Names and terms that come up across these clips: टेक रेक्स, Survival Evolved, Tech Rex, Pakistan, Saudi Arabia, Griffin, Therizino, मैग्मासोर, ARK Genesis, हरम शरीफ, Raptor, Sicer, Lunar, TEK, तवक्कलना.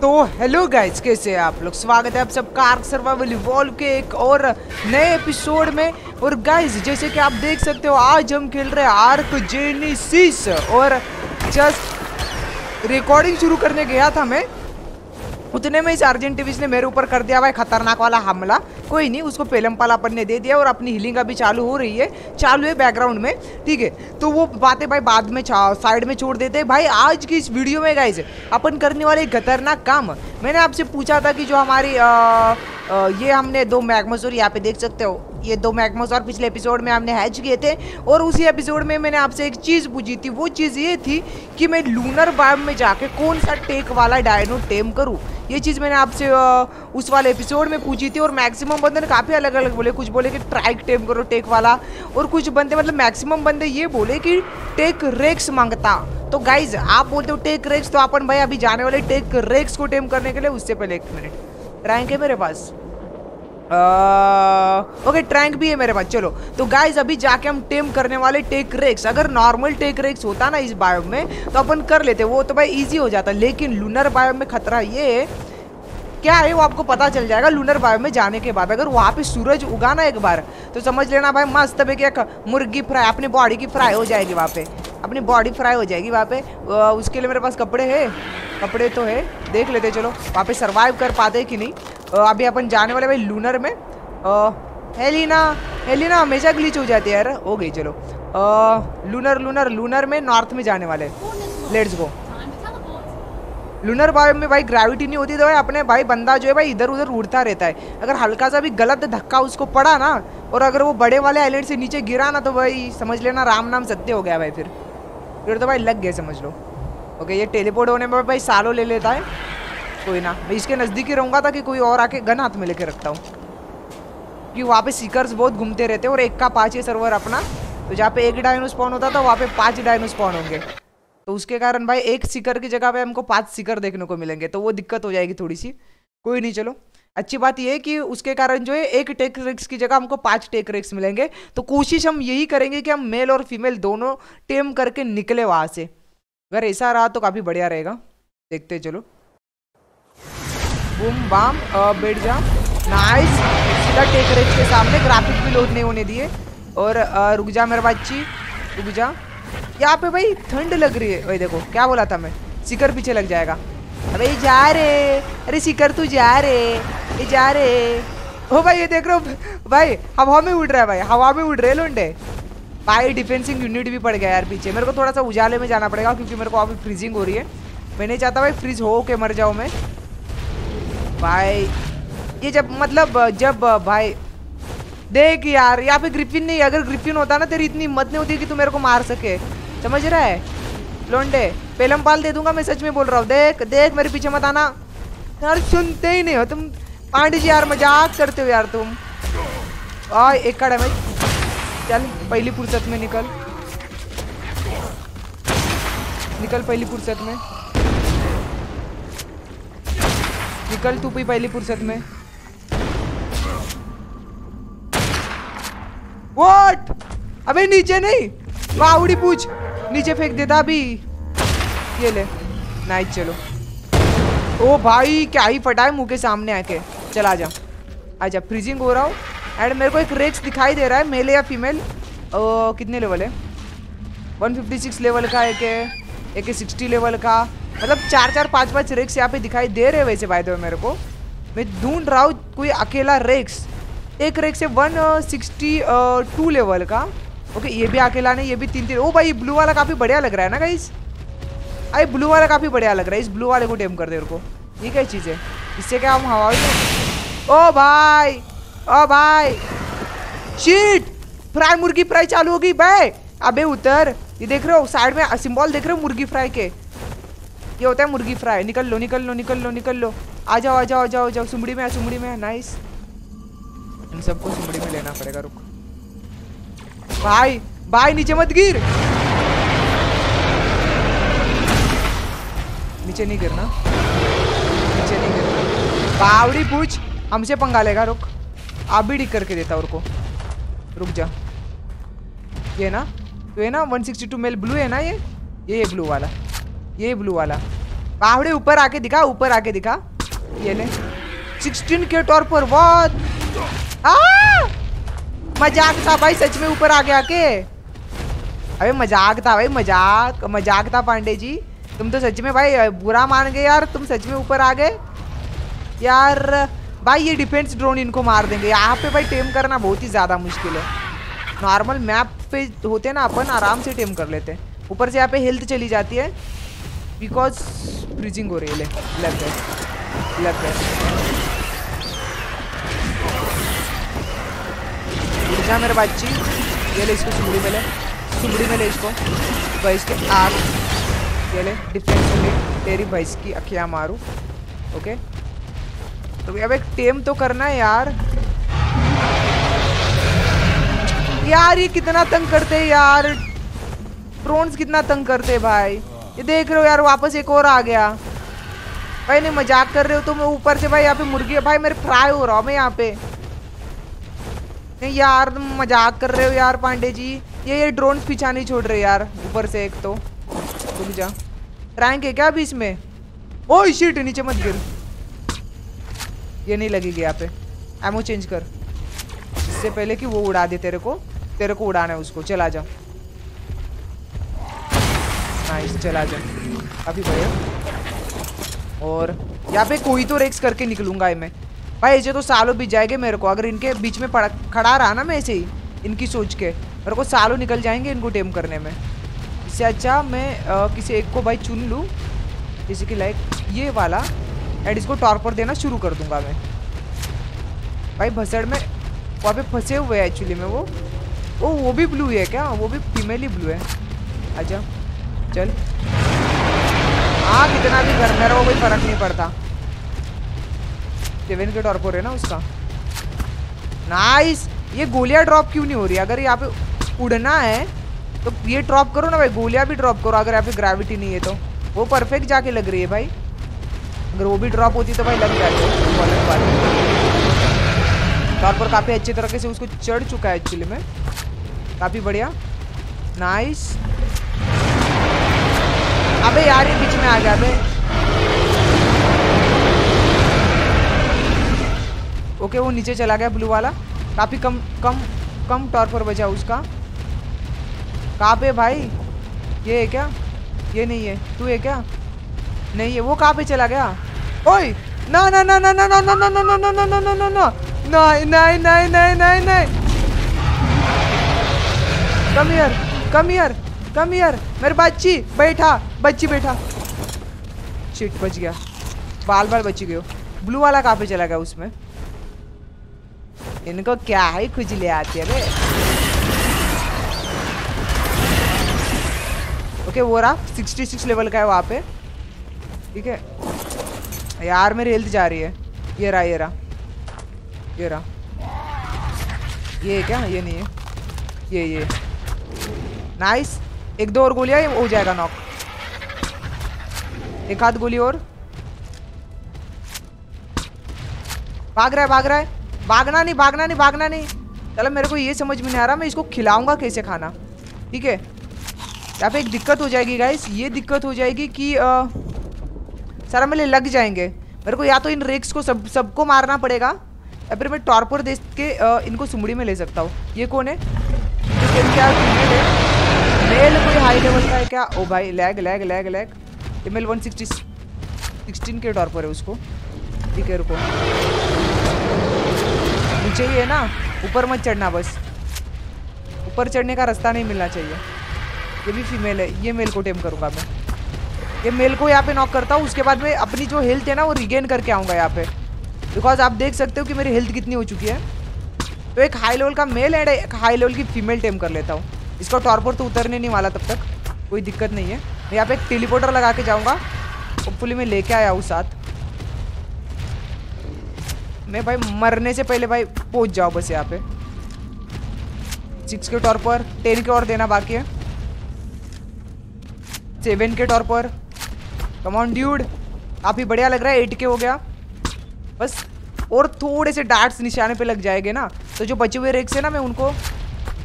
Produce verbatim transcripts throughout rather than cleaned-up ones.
तो hello guys, कैसे हैं आप लोग। स्वागत है आप सबका आर्क सर्वाइवल इवॉल्व के एक और नए एपिसोड में। और गाइज जैसे कि आप देख सकते हो आज हम खेल रहे हैं आर्क जेनेसिस। और जस्ट रिकॉर्डिंग शुरू करने गया था मैं, उतने में इस आर्जेंटिविज ने मेरे ऊपर कर दिया भाई खतरनाक वाला हमला। कोई नहीं, उसको पेलमपाल अपन ने दे दिया और अपनी हीलिंग अभी चालू हो रही है, चालू है बैकग्राउंड में, ठीक है। तो वो बातें भाई बाद में साइड में छोड़ देते हैं। भाई आज की इस वीडियो में गाइज अपन करने वाले एक खतरनाक काम। मैंने आपसे पूछा था कि जो हमारी आ, आ, ये हमने दो मैग्मासोर यहाँ पे देख सकते हो, ये दो मैग्मासोर पिछले एपिसोड में हमने हैच किए थे। और उसी एपिसोड में मैंने आपसे एक चीज़ पूछी थी, वो चीज़ ये थी कि मैं लूनर बायोम में जाके कौन सा टेक वाला डायनो टेम करूँ। ये चीज़ मैंने आपसे उस वाले एपिसोड में पूछी थी और मैक्सिमम बंदे ने काफ़ी अलग अलग बोले। कुछ बोले कि ट्राइक टेम करो टेक वाला, और कुछ बंदे मतलब मैक्सिमम बंदे ये बोले कि टेक रेक्स मांगता। तो गाइज आप बोलते हो टेक रेक्स, तो अपन भाई अभी जाने वाले टेक रेक्स को टेम करने के लिए। उससे पहले एक मिनट, रैंक है मेरे पास, ओके uh, ट्रैंक okay, भी है मेरे पास। चलो तो गाइज अभी जाके हम टेम करने वाले टेक रेक्स। अगर नॉर्मल टेक रेक्स होता ना इस बायोम में तो अपन कर लेते, वो तो भाई इजी हो जाता। लेकिन लूनर बायोम में खतरा ये है, क्या है वो आपको पता चल जाएगा लूनर बायोम में जाने के बाद। अगर वहाँ पे सूरज उगा ना एक बार तो समझ लेना भाई मस्त है कि मुर्गी फ्राई अपनी बॉडी की फ्राई हो जाएगी वहाँ पे, अपनी बॉडी फ्राई हो जाएगी वहाँ पे। उसके लिए मेरे पास कपड़े है, कपड़े तो है, देख लेते चलो वहाँ पे सर्वाइव कर पाते कि नहीं। अभी अपन जाने वाले भाई लूनर में। हेलिना हेलिना हमेशा ग्लिच हो जाती है यार, हो गई। चलो लूनर लूनर लूनर में नॉर्थ में जाने वाले, लेट्स गो। लूनर बायोम में भाई ग्रेविटी नहीं होती तो भाई अपने भाई बंदा जो है भाई इधर उधर उड़ता रहता है। अगर हल्का सा भी गलत धक्का उसको पड़ा ना और अगर वो बड़े वाले आइलैंड से नीचे गिरा ना तो भाई समझ लेना राम नाम सत्य हो गया भाई। फिर फिर तो भाई लग गए समझ लो। ओके ये टेलीपोर्ट होने में भाई सालों ले लेता है, कोई ना। मैं इसके नज़दीक ही रहूँगा ताकि कोई और आके गन हाथ में लेके रखता हूँ, क्योंकि वहाँ पे सीकर्स बहुत घूमते रहते हैं। और एक का पाँच है सर्वर अपना, तो जहाँ पे एक डायनो स्पॉन होता था वहाँ पे पाँच डायनो स्पॉन होंगे, तो उसके कारण भाई एक सीकर की जगह पे हमको पाँच सीकर देखने को मिलेंगे, तो वो दिक्कत हो जाएगी थोड़ी सी। कोई नहीं, चलो अच्छी बात यह है कि उसके कारण जो है एक टेक रेक्स की जगह हमको पाँच टेक रेक्स मिलेंगे। तो कोशिश हम यही करेंगे कि हम मेल और फीमेल दोनों टेम करके निकले वहाँ से। अगर ऐसा रहा तो काफ़ी बढ़िया रहेगा, देखते चलो। बूम बाम बैठ जा, नाइस। सीधा टेक रेक्स के सामने, ग्राफिक भी लोड नहीं होने दिए। और आ, रुक जा मेरे बच्ची, रुक जा। यहाँ पे भाई ठंड लग रही है भाई, देखो क्या बोला था मैं, सीकर पीछे लग जाएगा। अबे जा रे, अरे सीकर तू जा रे, ये जा रे। ओ भाई ये देख रहे हो भाई हवा में उड़ रहा है, भाई हवा में उड़ रहे लोंडे। भाई डिफेंसिंग यूनिट भी पड़ गया यार पीछे। मेरे को थोड़ा सा उजाले में जाना पड़ेगा क्योंकि मेरे को अभी फ्रीजिंग हो रही है। मैं नहीं चाहता भाई फ्रीज हो के मर जाऊँ मैं भाई। ये जब मतलब जब भाई देख यार, यहाँ पे ग्रिफिन नहीं। अगर ग्रिफिन होता ना तेरी इतनी हिम्मत नहीं होती कि तू मेरे को मार सके, समझ रहा है लोंडे। पेलम पाल दे दूंगा मैं, सच में बोल रहा हूँ। देख देख मेरे पीछे मत आना यार, सुनते ही नहीं हो तुम पांडे जी यार, मजाक करते हो यार तुम। आ एक का डैमेज, चल पहली फुर्सत में निकल निकल पहली फुर्सत में निकल तू भी पहली फुर्सत में। व्हाट, अबे नीचे नहीं, बावड़ी पूछ नीचे फेंक देता अभी। ये ले नाइट, चलो। ओ भाई क्या ही फटा है मुँह के सामने आके। चल आजा आजा, फ्रीजिंग हो रहा हो। एंड मेरे को एक रेक्स दिखाई दे रहा है, मेल या फीमेल। ओ, कितने लेवल है, वन फिफ्टी सिक्स लेवल का एक है, एक सिक्सटी लेवल का। मतलब चार चार पांच पांच रेक्स यहाँ पे दिखाई दे रहे हैं वैसे। भाई दो मेरे को, मैं ढूंढ रहा हूँ कोई अकेला रेक्स। एक रेक्स है वन सिक्सटी टू लेवल का, ओके। ये भी अकेला नहीं, ये भी तीन तीन। ओ भाई ब्लू वाला काफ़ी बढ़िया लग रहा है ना गाइस, आई ब्लू वाला काफ़ी बढ़िया लग रहा है। इस ब्लू वाले को टेम कर दे मेरे को, ये क्या चीज़ है, इससे क्या हम हवा। ओ भाई ओ भाई शीट, फ्राई मुर्गी फ्राई चालू होगी भाई। अबे उतर, ये देख रहे हो साइड में सिम्बॉल देख रहे हो मुर्गी फ्राई के, ये होता है मुर्गी फ्राई। निकल लो निकल लो निकल लो निकल लो, आ जाओ आ जाओ आ जाओ आ जाओ। सुमड़ी में है, सुमड़ी में है, नाइस। इन सबको सुमड़ी में लेना पड़ेगा, रुक। भाई भाई नीचे मत गिर, नीचे नहीं गिरना, नीचे नहीं गिरना। बावड़ी पूछ हमसे पंगा लेगा, रुक। आप भी ठीक करके देता और को, रुक जा। ये ना तो ये ना one sixty two male blue है ना, ये ये ब्लू वाला, ये ब्लू वाला बावड़े ऊपर आके दिखा, ऊपर आके दिखा। ये ले सोलह के टॉर्क पर बहुत मजाक था भाई, सच में ऊपर आके आके। अबे मजाक था भाई, मजाक मजाक था पांडे जी, तुम तो सच में भाई बुरा मान गए यार, तुम सच में ऊपर आ गए यार। भाई ये डिफेंस ड्रोन इनको मार देंगे यहाँ पे भाई, टेम करना बहुत ही ज़्यादा मुश्किल है। नॉर्मल मैप पे होते ना अपन, आराम से टेम कर लेते हैं। ऊपर से यहाँ पे हेल्थ चली जाती है बिकॉज ब्रीजिंग हो रही है। लग गए लग गए मेरे बच्ची। ये ले इसको सुबड़ी में ले, सुबड़ी में ले इसको, भैंस के आग। ये ले डिफेंस ले, तेरी भैंस की अखियाँ मारूँ। ओके तो अब एक टेम तो करना है यार। यार ये कितना तंग करते हैं यार, प्रोन्स कितना तंग करते हैं भाई। ये देख रहे हो यार, वापस एक और आ गया भाई। नहीं मजाक कर रहे हो तुम, तो ऊपर से भाई यहाँ पे मुर्गी भाई मेरे फ्राई हो रहा हूँ मैं यहाँ पे। नहीं यार तुम मजाक कर रहे हो यार पांडे जी, ये ये ड्रोन पीछा नहीं छोड़ रहे यार। ऊपर से एक तो रुक जा, रैंक है क्या अभी इसमें? ओ शिट, नीचे मत गिर, ये नहीं लगेगी यहाँ पे। एमो चेंज कर इससे पहले कि वो उड़ा दे तेरे को, तेरे को उड़ाना है उसको। चला जा, नाइस चला जा अभी भैया। और यहाँ पे कोई तो रेक्स करके निकलूंगा मैं भाई, ऐसे तो सालों बीत जाएंगे मेरे को। अगर इनके बीच में पड़ा खड़ा रहा ना मैं ऐसे ही, इनकी सोच के मेरे को सालों निकल जाएंगे इनको टेम करने में। इससे अच्छा मैं आ, किसी एक को भाई चुन लूँ, जैसे कि लाइक ये वाला, एंड इसको टॉर्पर देना शुरू कर दूंगा मैं भाई। भसड़ में वहाँ पे फंसे हुए हैं एक्चुअली में वो। ओ वो भी ब्लू है क्या? वो भी फीमेल ही ब्लू है। अच्छा चल, हाँ कितना भी घर में रहो कोई फर्क नहीं पड़ता। सेवन के टॉर्पर है ना उसका, नाइस। ये गोलियाँ ड्रॉप क्यों नहीं हो रही? अगर यहाँ पे उड़ना है तो ये ड्रॉप करो ना भाई, गोलियाँ भी ड्रॉप करो। अगर यहाँ पे ग्रेविटी नहीं है तो वो परफेक्ट जाके लग रही है भाई। अगर वो भी ड्रॉप होती तो भाई लग जाती है। तौर पर काफ़ी अच्छे तरीके से उसको चढ़ चुका है एक्चुअली में, काफ़ी बढ़िया, नाइस। अबे यार ये बीच में आ गया भाई। ओके वो नीचे चला गया ब्लू वाला, काफ़ी कम कम कम टॉर्प पर बचा उसका। कहाँ पे भाई? ये है क्या? ये नहीं है, तू है क्या? नहीं है। वो कहाँ पे चला गया? ओए ना ना ना ना ना ना ना ना ना ना ना ना ना ना ना नहीं नहीं नहीं नहीं नहीं नहीं। Come here come here come here मेरे बच्ची बैठा, बच्ची बैठा। शिट बच गया, बाल बाल बच गयो। ब्लू वाला कहाँ पे चला गया? उसमें इनको क्या है, खुजली आती है बे। ओके वो रहा, सिक्सटी सिक्स लेवल का है वहाँ पे, ठीक है। यार मेरी हेल्थ जा रही है। ये रहा ये रहा ये रहा, ये क्या? ये नहीं है, ये ये नाइस। एक दो और गोलियाँ हो जाएगा नॉक, एक हाथ गोली और। भाग रहा है भाग रहा है, भागना नहीं भागना नहीं भागना नहीं। चलो मेरे को ये समझ में नहीं आ रहा मैं इसको खिलाऊंगा कैसे खाना, ठीक है। यहाँ पे एक दिक्कत हो जाएगी गाइस, ये दिक्कत हो जाएगी कि आ, सारा मेले लग जाएंगे मेरे को। या तो इन रेक्स को सब सबको मारना पड़ेगा, या फिर मैं टॉर्पर दे के आ, इनको सुमड़ी में ले सकता हूँ। ये कौन है? मेल कोई हाई लेवल का है क्या? ओ भाई lag lag lag lag. M L one sixty sixteen के टॉर्पर है उसको, ठीक है। रुको नीचे ही है ना, ऊपर मत चढ़ना, बस ऊपर चढ़ने का रास्ता नहीं मिलना चाहिए। ये भी फीमेल है, ये मेल को टेम करूँगा मैं। ये मेल को यहाँ पे नॉक करता हूँ, उसके बाद मैं अपनी जो हेल्थ है ना वो रिगेन करके आऊँगा यहाँ पे, बिकॉज आप देख सकते हो कि मेरी हेल्थ कितनी हो चुकी है। तो एक हाई लेवल का मेल एंड एक हाई लेवल की फीमेल टेम कर लेता हूँ। इसका टॉर्पर तो उतरने नहीं वाला, तब तक कोई दिक्कत नहीं है। मैं यहाँ पर एक टेलीपोर्टर लगा के जाऊँगा, होपफुली मैं लेके आया हूँ साथ। मैं भाई मरने से पहले भाई पहुंच जाओ बस यहाँ पे। सिक्स के टॉर पर, टेन के और देना बाकी है, सेवन के टॉर पर। कम ऑन ड्यूड, काफ़ी बढ़िया लग रहा है। एट के हो गया बस, और थोड़े से डार्ट्स निशाने पे लग जाएंगे ना तो जो बचे हुए रेक्स है ना मैं उनको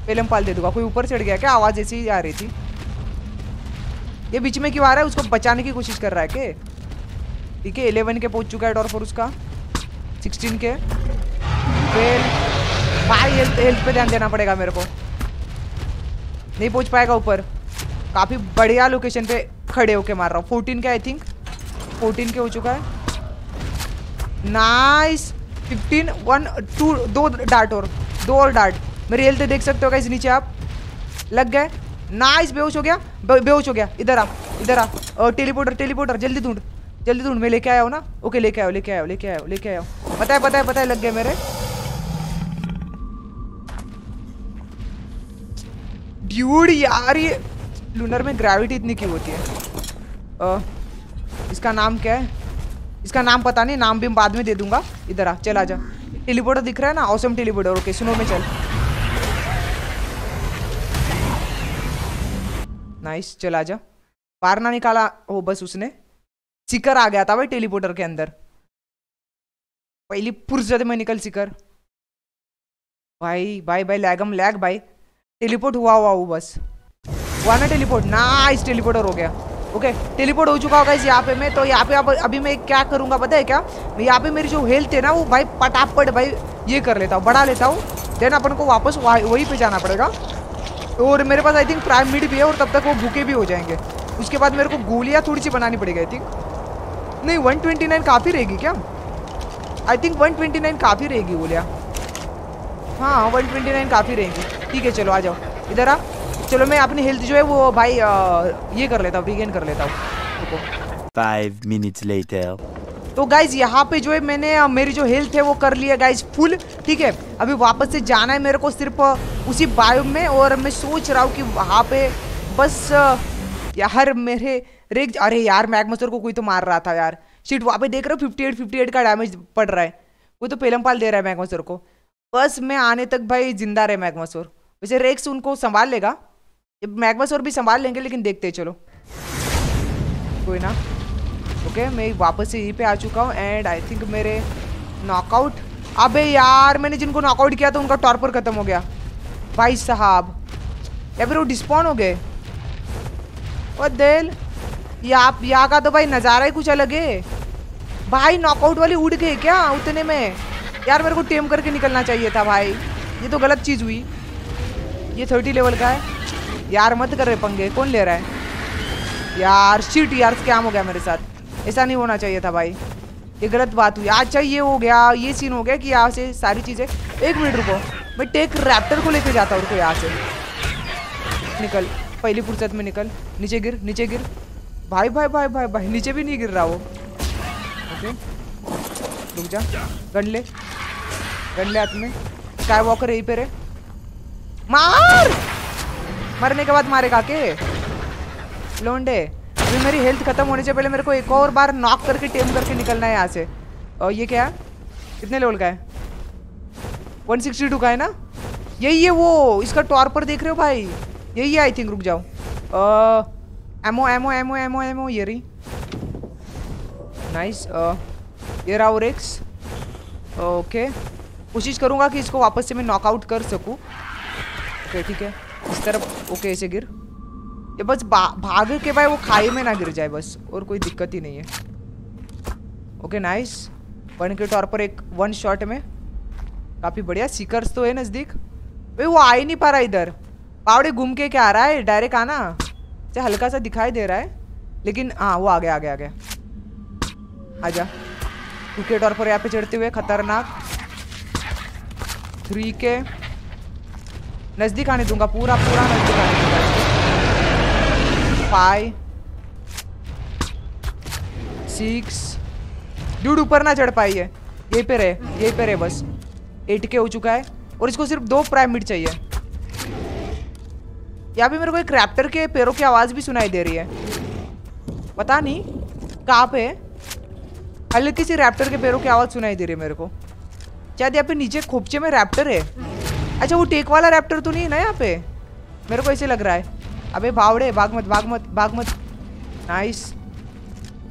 पहले पाल दे दूंगा। कोई ऊपर चढ़ गया क्या? आवाज़ ऐसी ही आ रही थी। ये बीच में क्यों आ रहा है? उसको बचाने की कोशिश कर रहा है कि ठीक है, इलेवन के पहुंच चुका है डॉर फोर उसका, सिक्सटीन के। भाई हेल्थ हेल्थ पे ध्यान देना पड़ेगा मेरे को, नहीं पहुंच पाएगा ऊपर। काफ़ी बढ़िया लोकेशन पे खड़े होके मार रहा हूँ। फोर्टीन के आई थिंक, फोर्टीन के हो चुका है। नाइस, फिफ्टीन, वन, टू, दो डार्ट और, दो और डार्ट। मेरी हेल्थ देख सकते हो गाइस नीचे आप, लग गए। नाइस, बेहोश हो गया, बेहोश हो गया। इधर आ, इधर आ, टेलीपोर्टर टेलीपोर्टर जल्दी ढूंढ, जल्दी ढूंढ। मैं लेके आया हूँ ना, ओके लेके आओ लेके आओ लेके आओ लेके आओ। पता है पता है पता है, लग गया मेरे। ड्यूड यार ये लूनर में ग्रेविटी इतनी क्यों होती है? आ, इसका नाम क्या है? इसका नाम पता नहीं, नाम भी मैं बाद में दे दूंगा। इधर आ, चल आजा। टेलीपोर्टर दिख रहा है ना, ऑसम टेलीपोर्टर। ओके स्नो में चल। नाइस, चल आजा। बाहर ना निकाला हो बस उसने। सिकर आ गया था भाई टेलीपोर्टर के अंदर, पहली पुरजद में निकल सिकर। भाई भाई भाई लैगम लैग भाई, टेलीपोर्ट हुआ हुआ वो बस, हुआ ना टेलीपोर्ट। नाइस, टेलीपोर्टर हो गया। ओके टेलीपोर्ट हो चुका होगा इस यहाँ पे। मैं तो यहाँ पे अब अभी मैं क्या करूँगा पता है क्या? यहाँ पे मेरी जो हेल्थ है ना वो भाई पटापट भाई ये कर लेता हूँ, बढ़ा लेता हूँ। देन अपन को वापस वहीं पे जाना पड़ेगा। और मेरे पास आई थिंक प्राइम मिड भी है, और तब तक वो भूखे भी हो जाएंगे। उसके बाद मेरे को गोलियाँ थोड़ी सी बनानी पड़ेगी आई थिंक। नहीं वन ट्वेंटी नाइन काफ़ी रहेगी क्या? I think one twenty nine काफ़ी रहेगी गोलियाँ। हाँ वन ट्वेंटी नाइन काफ़ी रहेगी। ठीक है चलो आ जाओ, इधर आ। चलो मैं अपनी हेल्थ जो है वो भाई आ, ये कर लेता हूँ, रिगेन कर लेता हूँ। Five minutes later. तो गाइज यहाँ पे जो है मैंने मेरी जो हेल्थ है वो कर लिया गाइज फुल। ठीक है, अभी वापस से जाना है मेरे को सिर्फ उसी बायो में। और मैं सोच रहा हूँ कि वहाँ पे बस यार मेरे रेग, अरे यार मैग्मासोर को कोई तो मार रहा था यार। शिट, वहाँ पे देख रहे हो फिफ्टी एट फिफ्टी एट का डैमेज पड़ रहा है। कोई तो पेलमपाल दे रहा है मैग्मासोर को। बस मैं आने तक भाई जिंदा रहे मैग्मासोर। वैसे रेक्स उनको संभाल लेगा, मैग्मासोर भी संभाल लेंगे, लेकिन देखते हैं। चलो कोई ना। ओके मैं वापस से यहीं पे आ चुका हूँ। एंड आई थिंक मेरे नॉकआउट, अबे यार मैंने जिनको नॉकआउट किया था उनका टॉर्पर खत्म हो गया भाई साहब, या फिर वो डिस्पॉन हो गए। और देल यहाँ यहाँ का तो भाई नज़ारा ही कुछ अलग है भाई। नॉकआउट वाली उड़ गए क्या उतने में? यार मेरे को टेम करके निकलना चाहिए था भाई, ये तो गलत चीज़ हुई। ये थर्टी लेवल का है यार, मत कर रहे पंगे। कौन ले रहा है यार? शिट यार स्कैम हो गया मेरे साथ, ऐसा नहीं होना चाहिए था भाई, ये गलत बात हुई। अच्छा ये हो गया, ये सीन हो गया कि यहाँ से सारी चीज़ें। एक मिनट रुको, मैं टेक रैप्टर को लेके जाता हूँ। रुको यहाँ से निकल, पहली फुर्सत में निकल। नीचे गिर, नीचे गिर भाई भाई भाई भाई भाई, नीचे भी नहीं गिर रहा वो। ओके रुक जा, गन ले, गन ले हाथ में। स्काई वॉकर यहीं पे रे, मार। मरने के बाद मारेगा के लोंडे। अभी मेरी हेल्थ खत्म होने से पहले मेरे को एक और बार नॉक करके टेम करके निकलना है यहाँ से। और ये क्या है, कितने लेवल का है? वन सिक्सटी टू का है ना? यही है वो, इसका टॉर्पर देख रहे हो भाई, यही है आई थिंक। रुक जाओ। Ammo ammo ammo ammo ammo ये रही। नाइस, ये रहा रेक्स। ओके कोशिश करूँगा कि इसको वापस से मैं नॉकआउट कर सकूँ। ओके ठीक है, इस तरफ। ओके ऐसे गिर, ये बस भाग के भाई वो खाई में ना गिर जाए बस, और कोई दिक्कत ही नहीं है। ओके नाइस, वन के तौर पर एक वन शॉट में, काफ़ी बढ़िया। सीकर्स तो है नज़दीक भाई, वो आ ही नहीं पा रहा इधर। पावड़े घूम के क्या आ रहा है, डायरेक्ट आना। अच्छा हल्का सा दिखाई दे रहा है लेकिन हाँ वो आ गया आ गया आ गया। आजा, टू के डॉर पर यहाँ पे चढ़ते हुए खतरनाक। थ्री के नज़दीक आने दूंगा, पूरा पूरा नज़दीक आने दूंगा। फाइव सिक्स, ड्यूड ऊपर ना चढ़ पाई है, यहीं पे रहे यहीं पे रहे बस। एट के हो चुका है, और इसको सिर्फ दो प्राइम मिड चाहिए। या भी मेरे को एक रैप्टर के पैरों की आवाज़ भी सुनाई दे रही है, पता नहीं कहाँ पे। हल्की सी रैप्टर के पैरों की आवाज़ सुनाई दे रही है मेरे को। शायद यहाँ पे नीचे खोपचे में रैप्टर है। अच्छा वो टेक वाला रैप्टर तो नहीं है ना यहाँ पे, मेरे को ऐसे लग रहा है। अबे भावड़े भाग मत भाग मत भाग मत। नाइस,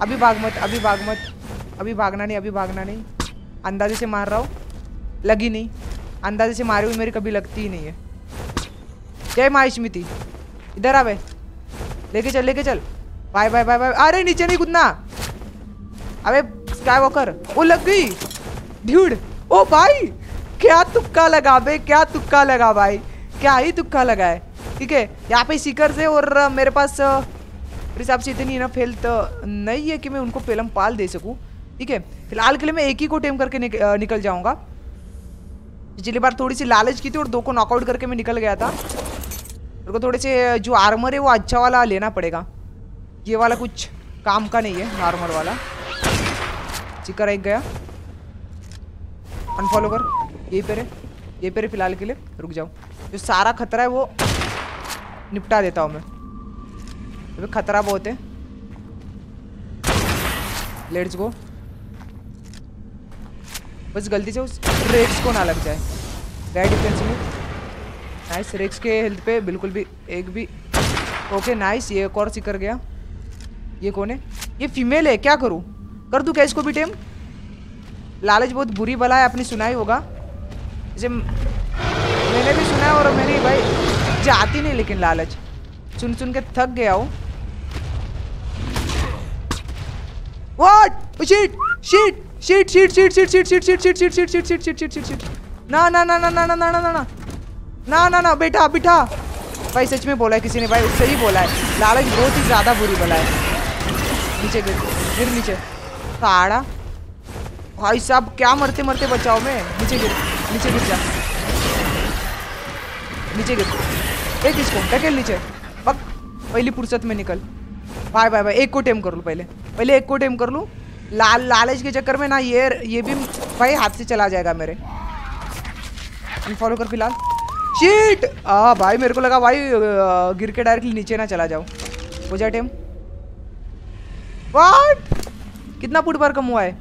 अभी भाग मत अभी भाग मत अभी भागना नहीं अभी भागना नहीं। अंदाजे से मार रहा हूँ, लगी नहीं। अंदाजे से मारी हुई मेरी कभी लगती ही नहीं है। जय माहिष्मिति, इधर आवे, लेके चल लेके चल। Bye bye bye bye. अरे नीचे नहीं कूदना, अबे स्काई वॉकर, ओ लग गई ड्यूड। ओ भाई क्या तुक्का लगा बे, क्या तुक्का लगा भाई, क्या ही तुक्का लगा है। ठीक है यहाँ पे सीकर से और मेरे पास हिसाब से इतनी ना फेल तो नहीं है कि मैं उनको पेलम पाल दे सकूँ। ठीक है फिलहाल के लिए मैं एक ही को टेम करके निक, निकल जाऊँगा। पिछली बार थोड़ी सी लालच की थी और दो को नॉकआउट करके मैं निकल गया था। मेरे को थोड़े से जो आर्मर है वो अच्छा वाला लेना पड़ेगा, ये वाला कुछ काम का नहीं है नॉर्मल वाला। चिकर एक गया, अनफॉलो कर, यही पर है, यही पर फिलहाल के लिए रुक जाओ। जो सारा खतरा है वो निपटा देता हूँ मैं, अभी खतरा बहुत है। लेट्स गो, बस गलती से उस रेक्स को ना लग जाए। राइट डिफेंस में नाइस, रेक्स के हेल्थ पे बिल्कुल भी एक भी। ओके नाइस, ये एक और सिकर गया। ये कौन है? ये फीमेल है, क्या करूँ? कर दूँ क्या इसको भी टेम? लालच बहुत बुरी बला है, आपने सुना ही होगा। जैसे मैंने भी सुना है और मेरी भाई जाती नहीं, लेकिन लालच सुन सुन के थक गया हूँ। What shit shit shit shit shit shit shit shit shit shit shit shit shit shit shit shit. ना ना ना ना ना ना ना ना ना ना ना बेटा बेटा, भाई सच में बोला है किसी ने, भाई उससे ही बोला है। लालच बहुत ही ज़्यादा बुरी बला है। नीचे गिर गिर नीचे साड़ा, भाई साहब क्या मरते मरते बचाओ मैं। नीचे गिर नीचे गिर जा, नीचे गिर, एक इसको ढकेल नीचे, बक पहली फुर्सत में निकल। भाई भाई भाई एक को टेम कर लूँ, पहले पहले एक को टेम कर लूँ। लाल लालच के चक्कर में ना ये ये भी भाई हाथ से चला जाएगा मेरे। फॉलो कर फिलहाल, शीट। हाँ भाई मेरे को लगा भाई गिर के डायरेक्टली नीचे ना चला जाओ। हो जाए टेम। वाट कितना फुट बार कम हुआ है?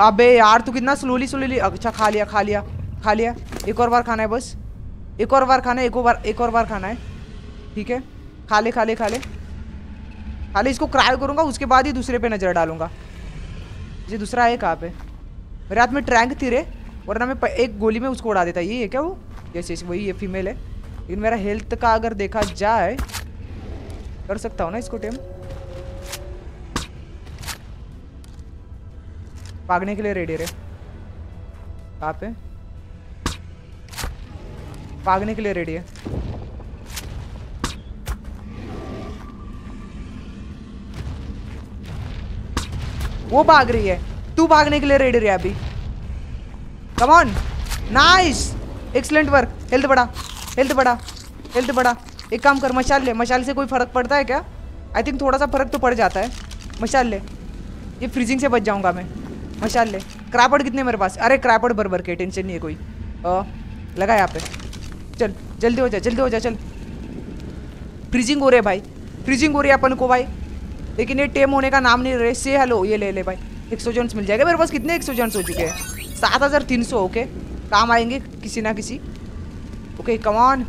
अबे यार तू कितना स्लोली स्लोली। अच्छा खा लिया खा लिया खा लिया, एक और बार खाना है बस, एक और बार खाना है, एक और बार एक और बार खाना है। ठीक है खा ले खा ले खा ले खा ले, इसको क्राई करूँगा उसके बाद ही दूसरे पे नज़र डालूँगा। ये दूसरा है कहाँ पे? मेरे हाथ में ट्रैंक थिरे, वरना मैं एक गोली में उसको उड़ा देता। ये है क्या वो? जैसे वही ये फीमेल है, लेकिन मेरा हेल्थ का अगर देखा जाए कर सकता हूँ ना इसको टेम। भागने के लिए रेडी रहे, कहाँ पे? भागने के लिए रेडी है। वो भाग रही है, तू भागने के लिए रेडी रहे अभी। Come on, nice, excellent work. Health बढ़ा हेल्थ बढ़ा हेल्थ बढ़ा। एक काम कर मशाल ले, मशाल से कोई फर्क पड़ता है क्या? आई थिंक थोड़ा सा फर्क तो पड़ जाता है। मशाल ले, ये फ्रीजिंग से बच जाऊंगा मैं। मशाल ले, क्रापड़ कितने मेरे पास? अरे क्रापड़ बरबर के, टेंशन नहीं है कोई। आ, लगा यहाँ पे, चल जल्दी हो जा जल्दी हो जा चल। फ्रीजिंग हो रही है भाई, फ्रीजिंग हो रही है अपन को भाई, लेकिन ये टेम होने का नाम नहीं रहे। से हेलो, ये ले ले भाई, एक्सोजेंस मिल जाएगा। मेरे पास कितने एक्सोजेंस हो चुके हैं? सात हज़ार तीन सौ। ओके काम आएंगे किसी ना किसी। ओके कमान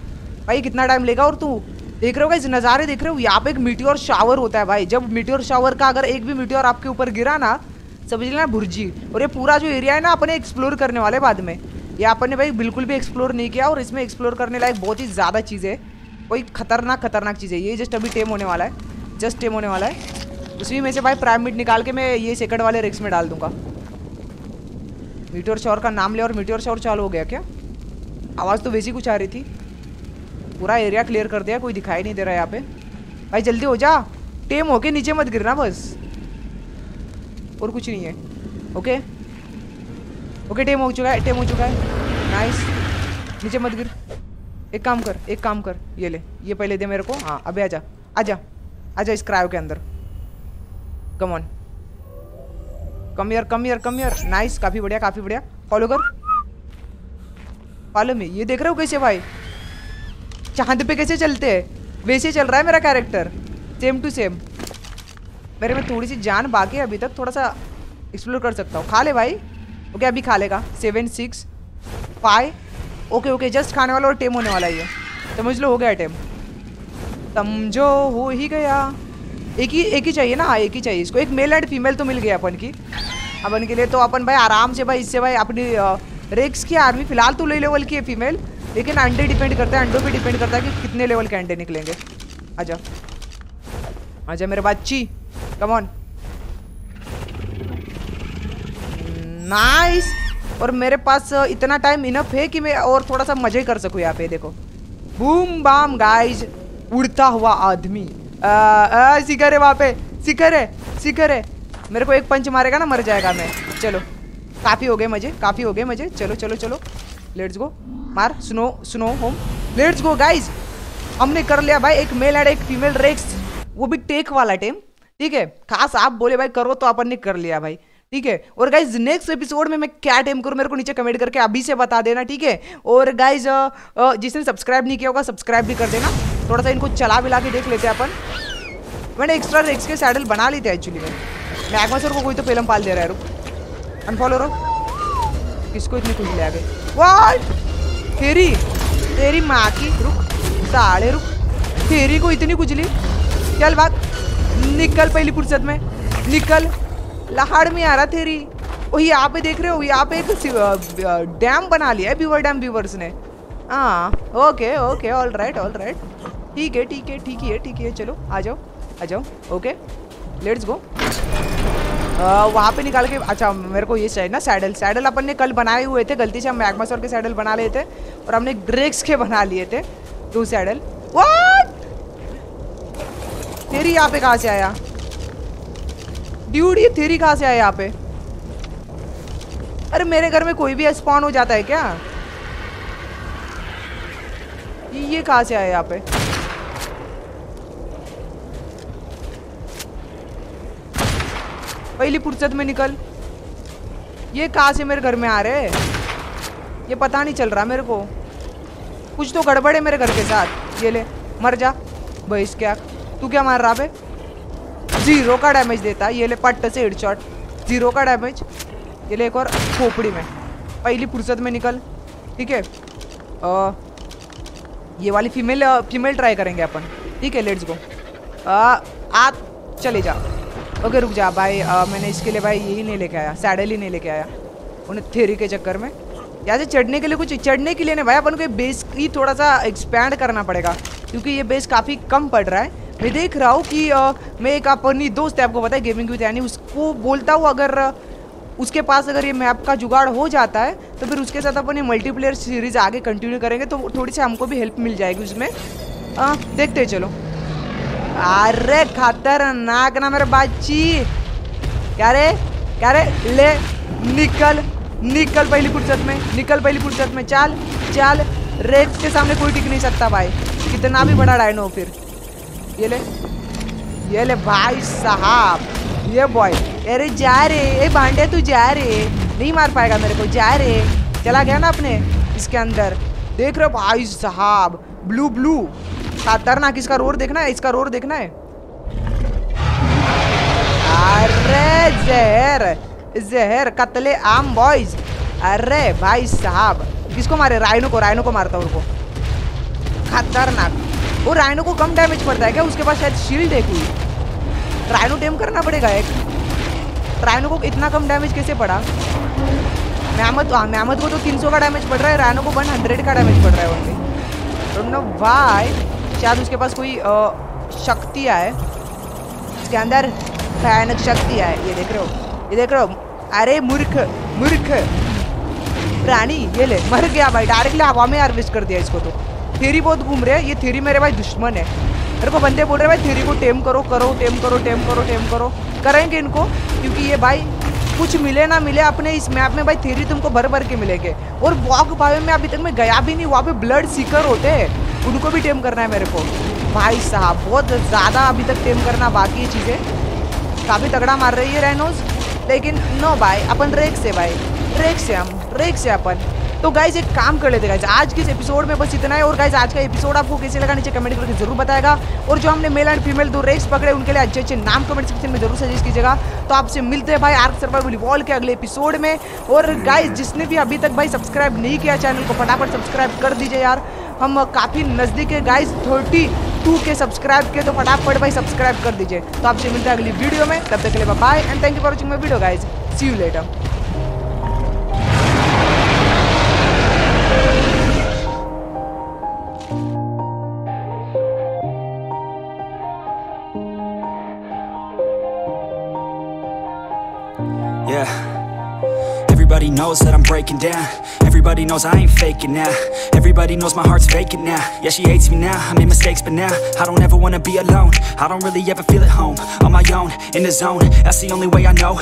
भाई, कितना टाइम लेगा? और तू देख रहे हो गाइस, नज़ारे देख रहे हो। यहाँ पे एक मीटियोर शावर होता है भाई। जब मीटियोर शावर का अगर एक भी मीटियोर आपके ऊपर गिरा ना, समझ लेना भुर्जी। और ये पूरा जो एरिया है ना अपन एक्सप्लोर करने वाले बाद में, ये अपन ने भाई बिल्कुल भी एक्सप्लोर नहीं किया। और इसमें एक्सप्लोर करने लायक बहुत ही ज़्यादा चीज़ें, कोई खतरनाक खतरनाक चीज़ें। ये जस्ट अभी टेम होने वाला है, जस्ट टेम होने वाला है। उसी में से भाई प्राइम मीट निकाल के मैं ये सेकंड वाले रेक्स में डाल दूंगा। मीटियोर शॉवर का नाम ले और मीटियोर शॉवर चालू हो गया क्या? आवाज़ तो वैसी कुछ आ रही थी। पूरा एरिया क्लियर कर दिया, कोई दिखाई नहीं दे रहा है यहाँ पे। भाई जल्दी हो जा, टेम होके नीचे मत गिरना बस, और कुछ नहीं है। ओके ओके टेम हो चुका है, टेम हो चुका है, नाइस। नीचे मत गिर, एक काम कर एक काम कर ये ले, ये पहले दे मेरे को। हाँ अभी आजा आजा आजा इस क्रायो के अंदर। कम ऑन, कम यार कम यार कम यार, नाइस, काफ़ी बढ़िया काफ़ी बढ़िया। फॉलो कर, फॉलो में। ये देख रहे हो कैसे भाई चांद पे कैसे चलते हैं, वैसे चल रहा है मेरा कैरेक्टर, सेम टू सेम। मेरे में थोड़ी सी जान बाकी है अभी तक, थोड़ा सा एक्सप्लोर कर सकता हूँ। खा ले भाई, ओके अभी खा लेगा। Seven six five, okay okay just खाने वाला और टेम होने वाला है। समझ लो हो गया टेम, समझो हो ही गया। एक ही एक ही चाहिए ना, हाँ एक ही चाहिए इसको। एक मेल एंड फीमेल तो मिल गया अपन की, अपन के लिए तो अपन भाई आराम से भाई इससे भाई अपनी रेक्स की आर्मी। फिलहाल तो ले लेवल की है फीमेल, लेकिन अंडे डिपेंड करता है, अंडों पे डिपेंड करता है कि कितने लेवल के अंडे निकलेंगे। आजा आजा मेरे बच्ची, कम ऑन नाइस। और मेरे पास इतना टाइम इनफ है कि मैं और थोड़ा सा मजे कर सकूँ यहाँ पे। देखो बूम बाम गाइज, उड़ता हुआ आदमी। सिकर है वहाँ पे, सिकर है, सिकर है। मेरे को एक पंच मारेगा ना मर जाएगा मैं। चलो काफ़ी हो गए मजे, काफ़ी हो गए मजे। चलो चलो चलो लेट्स गो। मार snow snow home, let's go guys. हमने कर लिया भाई एक मेल एंड एक फीमेल रेक्स, वो भी टेक वाला टीम। ठीक है खास आप बोले भाई करो तो अपन ने कर लिया भाई। ठीक है और गाइज नेक्स्ट एपिसोड में मैं क्या टीम करूँ मेरे को नीचे कमेंट करके अभी से बता देना। ठीक है और गाइज जिसने सब्सक्राइब नहीं किया होगा सब्सक्राइब भी कर देना। थोड़ा सा इनको चला बिला के देख लेते हैं अपन। मैंने एक्स्ट्रा रेक्स के सैडल बना लेते हैं एक्चुअली। मैं मैग्मासोर को कोई तो पेलम पाल दे रहा है। रुक अनफॉलो रहो, किसको इतनी खुशी ले आ गई। वाह तेरी तेरी माँ की, रुक साड़े रुक तेरी को इतनी कुचली। चल बात निकल, पहली फुर्सत में निकल। लहाड़ में आ रहा तेरी। वही यहाँ पे देख रहे हो, यहाँ पे एक डैम बना लिया है बीवर डैम बीवर्स ने। हाँ okay okay all right all right ठीक है ठीक है ठीक है ठीक है। चलो आ जाओ आ जाओ ओके लेट्स गो। वहाँ पे निकाल के, अच्छा मेरे को ये चाहिए ना सैडल। सैडल अपन ने कल बनाए हुए थे, गलती से हम मैग्मासोर के सैडल बना लिए थे और हमने ग्रेक्स के बना लिए थे टू सैडल। व्हाट तेरी यहाँ पे कहाँ से आया ड्यूड, ये तेरी कहाँ से आया यहाँ पे। अरे मेरे घर में कोई भी स्पॉन हो जाता है क्या। ये कहाँ से आया यहाँ पे। पहली फुर्सत में निकल। ये कहाँ से मेरे घर में आ रहे, ये पता नहीं चल रहा मेरे को। कुछ तो गड़बड़ है मेरे घर के साथ। ये ले मर जा भैंस क्या। तू क्या मार रहा बे, जीरो का डैमेज देता। ये ले पट्ट से हेडशॉट, जीरो का डैमेज। ये ले एक और खोपड़ी में। पहली फुर्सत में निकल। ठीक है ये वाली फीमेल फीमेल ट्राई करेंगे अपन। ठीक है लेट्स गो। आप चले जाओ ओके। रुक जा भाई, आ, मैंने इसके लिए भाई यही नहीं लेके आया, सैडल ही नहीं लेके आया उन्हें थेरी के चक्कर में। यहाँ से चढ़ने के लिए कुछ चढ़ने के लिए नहीं भाई, अपन को ये बेस ही थोड़ा सा एक्सपैंड करना पड़ेगा क्योंकि ये बेस काफ़ी कम पड़ रहा है। मैं देख रहा हूँ कि आ, मैं एक अपनी दोस्त है आपको पता है गेमिंग विद एन, उसको बोलता हूँ अगर उसके पास अगर ये मैप का जुगाड़ हो जाता है तो फिर उसके साथ अपन ये मल्टीप्लेयर सीरीज़ आगे कंटिन्यू करेंगे तो थोड़ी सी हमको भी हेल्प मिल जाएगी उसमें। आ, देखते चलो। अरे खतरनाक ना मेरे बाची। क्या रे क्या रे, ले निकल निकल पहली फुर्सत में, निकल पहली फुर्सत में। चल चल रेक्स के सामने कोई टिक नहीं सकता भाई, कितना भी बड़ा राइनो हो। फिर ये ले ये ले भाई साहब ये बॉय। अरे जा रे ए भांडे तू जा रे, नहीं मार पाएगा मेरे को जा रे। चला गया ना अपने इसके अंदर। देख रहे भाई साहब ब्लू ब्लू खतरनाक। इसका रोर देखना है, इसका रोर देखना है। अरे जहर जहर कतले आम बॉयज। अरे भाई साहब किसको मारे, राइनो को, राइनो को मारता उनको खतरनाक। वो राइनो को कम डैमेज पड़ता है क्या, उसके पास शायद शील्ड है कोई। राइनो टेम करना पड़ेगा एक, राइनो को इतना कम डैमेज कैसे पड़ा। मेहमत मेहमत को तो तीन सौ का डैमेज पड़ रहा है, राइनो को वन हंड्रेड का डैमेज पड़ रहा है उनके। नो भाई शायद उसके पास कोई शक्ति आए, उसके अंदर भयानक शक्ति आए। ये देख रहे हो ये देख रहे हो। अरे मूर्ख मूर्ख प्राणी। ये ले मर गया भाई, डायरेक्टली हवा में हार्वेस्ट कर दिया इसको। तो थेरी बहुत घूम रहे हैं, ये थेरी मेरे भाई दुश्मन है। मेरे को बंदे बोल रहे भाई थेरी को टेम करो करो टेम करो टेम करो टेम करो। करेंगे इनको क्योंकि ये भाई कुछ मिले ना मिले अपने इस मैप में भाई थेरी तुमको भर भर के मिलेंगे। और वॉक भावे में अभी तक मैं गया भी नहीं, वहाँ पे ब्लड सीकर होते हैं उनको भी टेम करना है मेरे को। भाई साहब बहुत ज़्यादा अभी तक टेम करना बाकी है चीज़ें। काफ़ी तगड़ा मार रही है रैनोज, लेकिन नो भाई अपन रेक्स से भाई रेक्स से हम रेक्स से अपन। तो गाइज एक काम कर लेते गाइज, आज के इस एपिसोड में बस इतना है। और गाइज आज का एपिसोड आपको कैसे लगा नीचे कमेंट करके जरूर बताएगा। और जो हमने मेल एंड फीमेल दो रेक्स पकड़े उनके लिए अच्छे अच्छे नाम कमेंट सेक्शन में जरूर सजेस्ट कीजिएगा। तो आपसे मिलते हैं भाई आर्क सर्वाइवल इवॉल्व के अगले एपिसोड में। और गाइज जिसने भी अभी तक भाई सब्सक्राइब नहीं किया चैनल को फटाफट सब्सक्राइब कर दीजिए यार, हम काफ़ी नज़दीक है guys thirty two K subscribe के, तो फटाफट भाई सब्सक्राइब कर दीजिए। तो आपसे मिलते हैं अगली वीडियो में, तब तक के लिए bye and thank you for watching my video guys, see you later. Everybody knows that I'm breaking down. Everybody knows I ain't faking now. Everybody knows my heart's vacant now. Yeah, she hates me now, I made mistakes, but now I don't ever wanna be alone. I don't really ever feel at home, on my own, in the zone. That's the only way I know.